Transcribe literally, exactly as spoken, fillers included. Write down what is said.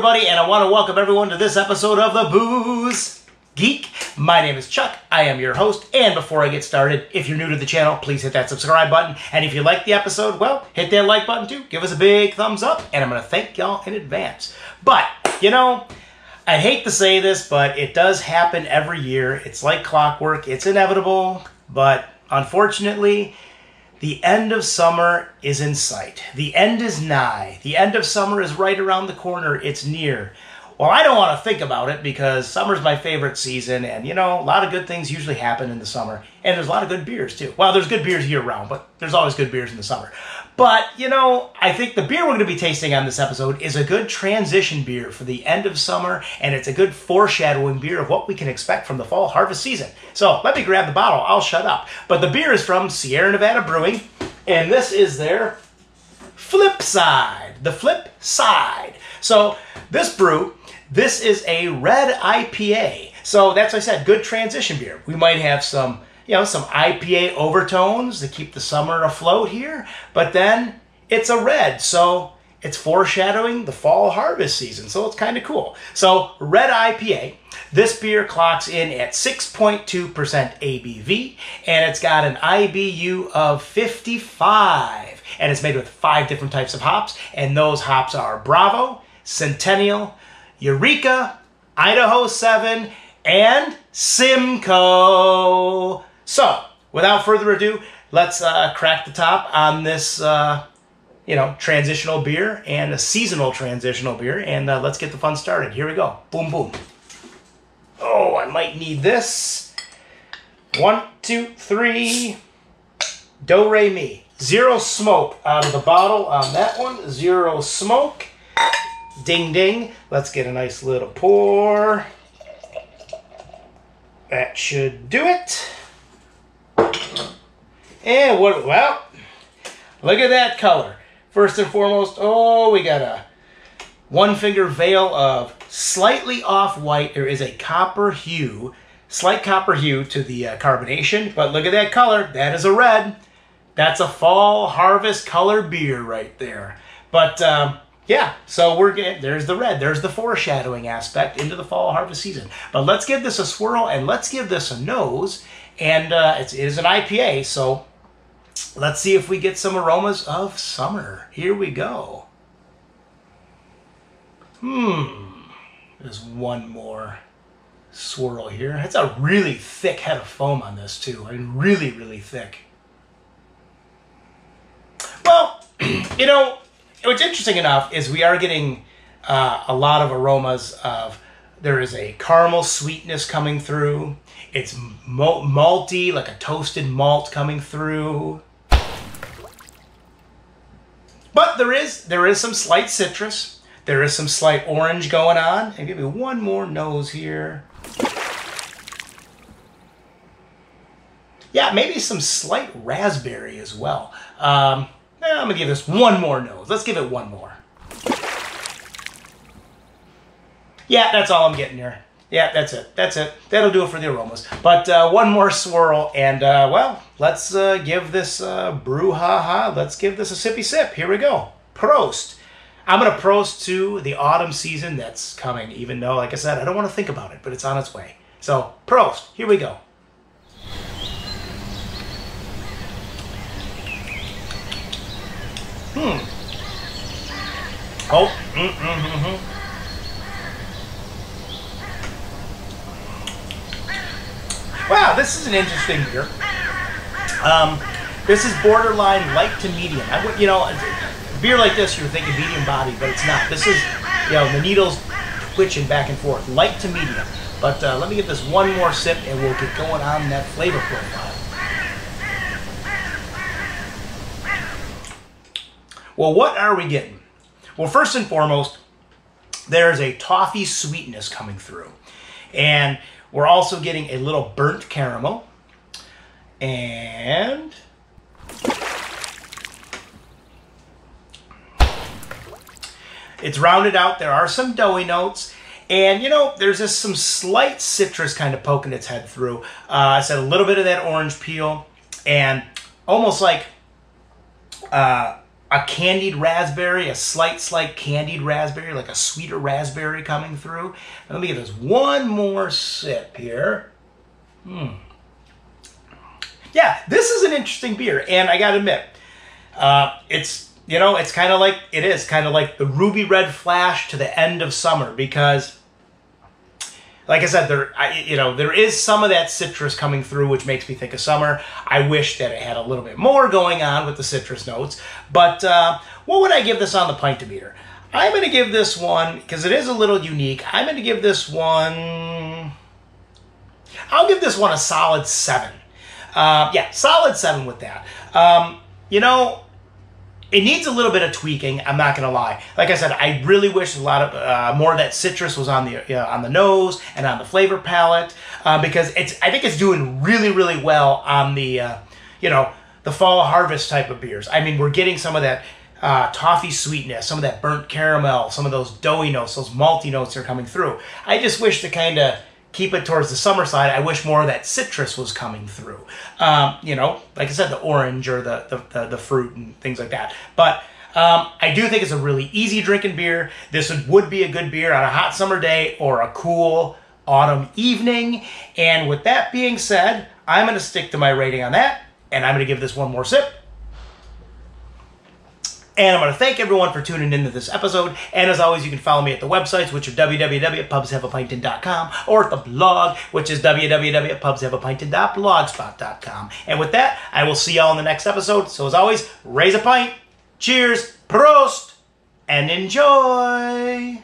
everybody, and I want to welcome everyone to this episode of The Booze Geek. My name is Chuck, I am your host, and before I get started, if you're new to the channel, please hit that subscribe button, and if you like the episode, well, hit that like button too, give us a big thumbs up, and I'm going to thank y'all in advance. But, you know, I hate to say this, but it does happen every year. It's like clockwork, it's inevitable, but unfortunately, the end of summer is in sight. The end is nigh. The end of summer is right around the corner. It's near. Well, I don't want to think about it because summer's my favorite season, and you know, a lot of good things usually happen in the summer, and there's a lot of good beers too. Well, there's good beers year round, but there's always good beers in the summer. But, you know, I think the beer we're going to be tasting on this episode is a good transition beer for the end of summer, and it's a good foreshadowing beer of what we can expect from the fall harvest season. So, let me grab the bottle. I'll shut up. But the beer is from Sierra Nevada Brewing, and this is their Flipside. The Flipside. So, this brew... This is a red I P A, so that's, like I said, good transition beer. We might have some, you know, some I P A overtones to keep the summer afloat here, but then it's a red, so it's foreshadowing the fall harvest season, so it's kind of cool. So, red I P A, this beer clocks in at six point two percent A B V, and it's got an I B U of fifty-five, and it's made with five different types of hops, and those hops are Bravo, Centennial, Eureka, Idaho seven, and Simcoe. So, without further ado, let's uh, crack the top on this, uh, you know, transitional beer and a seasonal transitional beer, and uh, let's get the fun started. Here we go. Boom, boom. Oh, I might need this. One, two, three. Do, re, mi. Zero smoke out of the bottle on that one. Zero smoke. Ding, ding. Let's get a nice little pour. That should do it. And what, well, look at that color. First and foremost, oh, we got a one finger veil of slightly off-white. There is a copper hue, slight copper hue to the uh, carbonation, but look at that color. That is a red. That's a fall harvest color beer right there. But, um, yeah, so we're getting, there's the red, there's the foreshadowing aspect into the fall harvest season. But let's give this a swirl and let's give this a nose. And uh, it's, it is an I P A, so let's see if we get some aromas of summer. Here we go. Hmm, there's one more swirl here. That's a really thick head of foam on this too. I mean, really, really thick. Well, you know... What's interesting enough is we are getting uh, a lot of aromas of, there is a caramel sweetness coming through. It's malty, like a toasted malt coming through. But there is, there is some slight citrus. There is some slight orange going on. And give me one more nose here. Yeah, maybe some slight raspberry as well. Um... I'm going to give this one more nose. Let's give it one more. Yeah, that's all I'm getting here. Yeah, that's it. That's it. That'll do it for the aromas. But uh, one more swirl, and, uh, well, let's uh, give this uh, brouhaha. Let's give this a sippy sip. Here we go. Prost. I'm going to prost to the autumn season that's coming, even though, like I said, I don't want to think about it, but it's on its way. So, prost. Here we go. Hmm. Oh. Mm, mm, mm, mm. Wow, this is an interesting beer. Um, this is borderline light to medium. I would, you know, a beer like this, you would think a medium body, but it's not. This is, you know, the needles twitching back and forth, light to medium. But uh, let me get this one more sip, and we'll get going on that flavor profile. Well, what are we getting? Well, first and foremost, there's a toffee sweetness coming through. And we're also getting a little burnt caramel. And... it's rounded out. There are some doughy notes. And, you know, there's just some slight citrus kind of poking its head through. Uh, I said a little bit of that orange peel. And almost like... Uh, a candied raspberry, a slight, slight candied raspberry, like a sweeter raspberry coming through. Now, let me give this one more sip here. Hmm. Yeah, this is an interesting beer, and I gotta admit, uh, it's, you know, it's kind of like, it is kind of like the ruby red flash to the end of summer, because, like I said, there, I, you know, there is some of that citrus coming through, which makes me think of summer. I wish that it had a little bit more going on with the citrus notes, but uh, what would I give this on the pintometer? I'm going to give this one, because it is a little unique, I'm going to give this one, I'll give this one a solid seven. Uh, yeah, solid seven with that. Um, you know, it needs a little bit of tweaking, I'm not going to lie. Like I said, I really wish a lot of uh, more of that citrus was on the uh, on the nose and on the flavor palette, uh, because it's I think it's doing really, really well on the, uh, you know, the fall harvest type of beers. I mean, we're getting some of that uh, toffee sweetness, some of that burnt caramel, some of those doughy notes, those malty notes are coming through. I just wish to kind of keep it towards the summer side. I wish more of that citrus was coming through. Um, you know, like I said, the orange or the, the, the, the fruit and things like that. But um, I do think it's a really easy drinking beer. This would, would be a good beer on a hot summer day or a cool autumn evening. And with that being said, I'm going to stick to my rating on that. And I'm going to give this one more sip. And I'm going to thank everyone for tuning into this episode. And as always, you can follow me at the websites, which are w w w dot pubs have a pintin dot com, or at the blog, which is w w w dot pubs have a pintin dot blogspot dot com. And with that, I will see y'all in the next episode. So as always, raise a pint, cheers, prost, and enjoy!